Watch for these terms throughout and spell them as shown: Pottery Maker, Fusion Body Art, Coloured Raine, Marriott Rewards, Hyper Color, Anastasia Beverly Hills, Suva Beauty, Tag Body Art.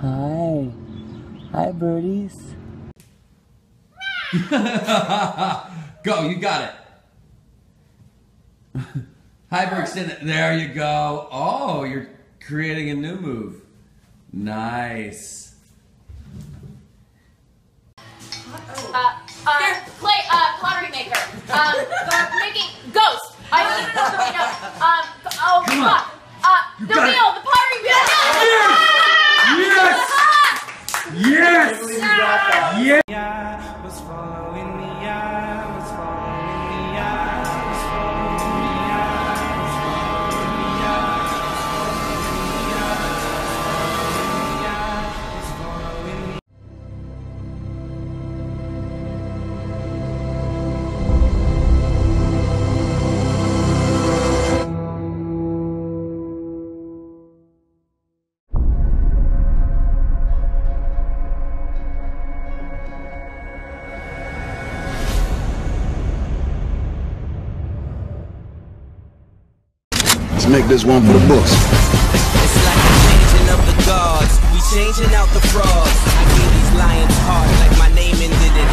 Hi. Hi, birdies. Go, you got it. Hi, Brixton. There you go. Oh, you're creating a new move. Nice. Play Pottery Maker. Making Ghost. I mean, no. Oh, come on. The wheel, the pottery wheel. Yeah. Yes! Yes! Yes! Yeah, was following me, I was following me, I was following me, I was following me, I was following me, I was following me, I was following me, I was following me. Make this one for the books. It's like the changing of the gods. We changing out the frauds. I gave these lions heart like my name ended in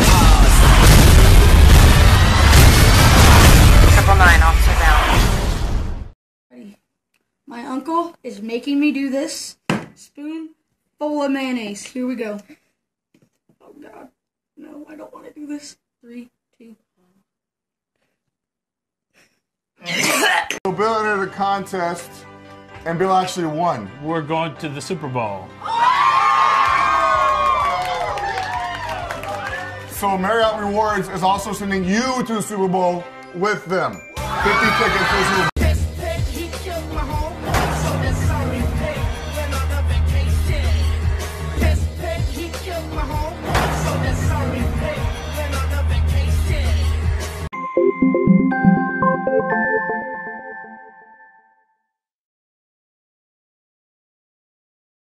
Oz. 999 officer down. My uncle is making me do this. Spoonful of mayonnaise. Here we go. Oh God. No, I don't want to do this. 3, 2, 1. We'll build it at a contest, and Bill actually won. We're going to the Super Bowl. So Marriott Rewards is also sending you to the Super Bowl with them. 50 tickets to the Super Bowl.